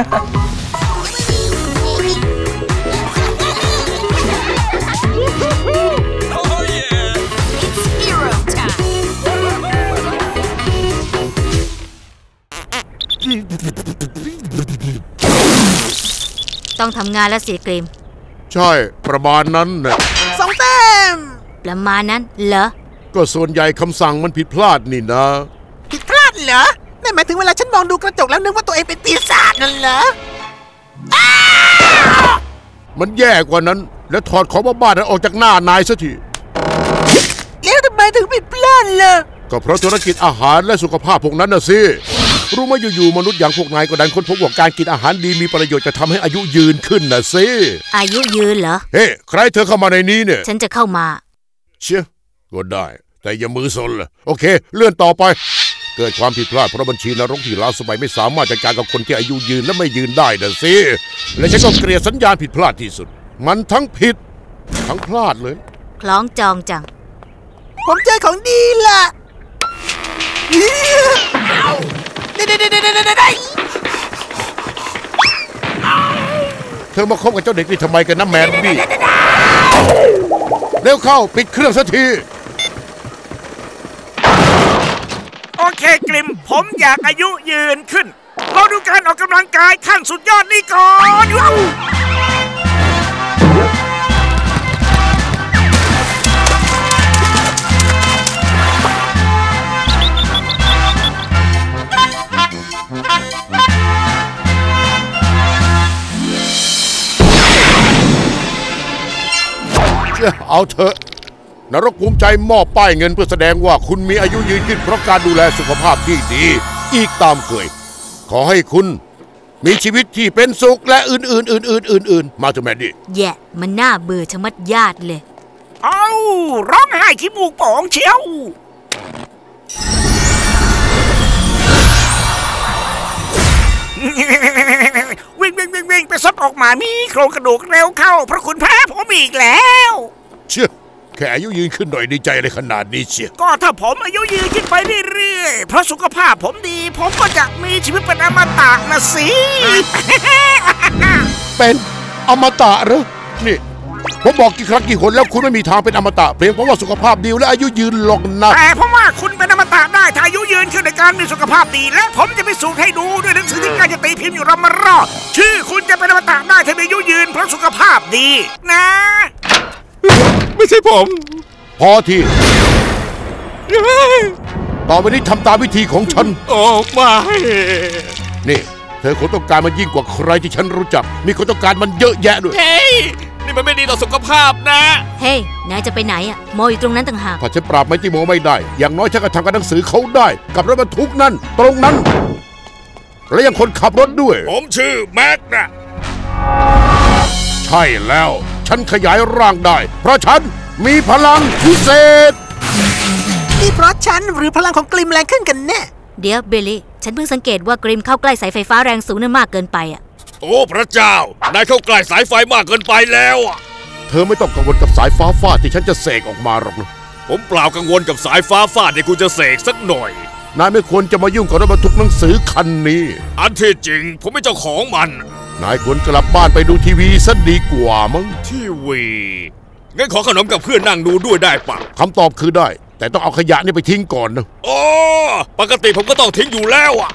ต้องทำงานแล้วสิกริมใช่ประมาณนั้นนะสองเต็มประมาณนั้นเหรอก็ส่วนใหญ่คำสั่งมันผิดพลาดนี่นะผิดพลาดเหรอนั่นหมายถึงเวลาฉันมองดูกระจกแล้วนึกว่าตัวเองเป็นปีศาจนั่นเหรอมันแย่กว่านั้นแล้วถอดของบ้าๆนั้นออกจากหน้านายซะทีแล้วทำไมถึงผิดพลาดล่ะก็เพราะธุรกิจอาหารและสุขภาพพวกนั้นน่ะสิรู้ไหมอยู่ๆมนุษย์อย่างพวกนายก็ดันค้นพบว่าการกินอาหารดีมีประโยชน์จะทำให้อายุยืนขึ้นนะสิอายุยืนเหรอเฮ้ใครเธอเข้ามาในนี้เนี่ยฉันจะเข้ามาเชี่ยก็ได้แต่อย่ามือซนล่ะโอเคเลื่อนต่อไปเกิดความผิดพลาดเพราะบัญชีนรกที่ล้าสมัยไม่สามารถจัดการกับคนที่อายุยืนและไม่ยืนได้นะสิและฉันก็เกลียดสัญญาณผิดพลาดที่สุดมันทั้งผิดทั้งพลาดเลยคล้องจองจังผมเจอของดีล่ะเธอมาคบกับเจ้าเด็กนี่ทำไมกันนะแมนบี้เร็วเข้าปิดเครื่องสักทีโอเคกริมผมอยากอายุยืนขึ้นเราดูการออกกำลังกายขั้นสุดยอดนี่ก่อนเอาเถอะนรกภูมิใจมอบป้ายเงินเพื่อแสดงว่าคุณมีอายุยืนขึ้นเพราะการดูแลสุขภาพที่ดีอีกตามเคยขอให้คุณมีชีวิตที่เป็นสุขและอื่นๆมาเถอะแมดดี้แย่มันน่าเบื่อชะมัดญาติเลยเอาร้องไห้ขี้มูกป่องเชียววิ่งไปซับออกมามีโครงกระดูกเร็วเข้าเพราะคุณแพ้ผมอีกแล้วเชื่อแค่อายุยืนขึ้นหน่อยดีใจเลยขนาดนี้เชียก็ถ้าผมอายุยืนขึ้นไปเรื่อยๆเพราะสุขภาพผมดีผมก็จะมีชีวิตเป็นอมตะนะสิเป็นอมตะหรือนี่ผมบอกกี่ครั้งกี่คนแล้วคุณไม่มีทางเป็นอมตะเพียงเพราะว่าสุขภาพดีและอายุยืนลงนะแต่เพราะว่าคุณเป็นอมตะได้ถ้าอายุยืนขึ้นในการมีสุขภาพดีและผมจะพิสูจน์ให้ดูด้วยหนังสือที่กำลังจะตีพิมพ์อยู่เรามารอดชื่อคุณจะเป็นอมตะได้ถ้ามีอายุยืนเพราะสุขภาพดีนะไม่ใช่ผมพอทีต่อไปนี้ทำตามวิธีของฉันโอ้ไม่นี่เธอคนต้องการมันยิ่งกว่าใครที่ฉันรู้จักมีคนต้องการมันเยอะแยะด้วยเฮ้ยนี่มันไม่ดีต่อสุขภาพนะเฮ้ยนายจะไปไหนอะโมอยู่ตรงนั้นต่างหากถ้าฉันปราบไมติโมไม่ได้อย่างน้อยฉันก็ทำกับหนังสือเขาได้กับรถบรรทุกนั่นตรงนั้นและยังคนขับรถด้วยผมชื่อแม็กนะใช่แล้วฉันขยายร่างได้เพราะฉันมีพลังพิเศษนี่เพราะฉันหรือพลังของกริมแรงขึ้นกันแน่เดี๋ยวเบลลี่ฉันเพิ่งสังเกตว่ากริมเข้าใกล้สายไฟฟ้าแรงสูงนั่นมากเกินไปอ่ะโอ้พระเจ้านายเข้าใกล้สายไฟมากเกินไปแล้วเธอไม่ต้องกังวลกับสายฟ้าฟาดที่ฉันจะเสกออกมาหรอกนะผมเปล่ากังวลกับสายฟ้าฟาดที่คุณจะเสกสักหน่อยนายไม่ควรจะมายุ่งกับรถบรรทุกหนังสือคันนี้อันที่จริงผมไม่เจ้าของมันนายควรกลับบ้านไปดูทีวีซะดีกว่ามั้งทีวีงั้นขอขนมกับเพื่อนนั่งดูด้วยได้ปะคำตอบคือได้แต่ต้องเอาขยะนี่ไปทิ้งก่อนนะโอ้ปกติผมก็ต้องทิ้งอยู่แล้วอะ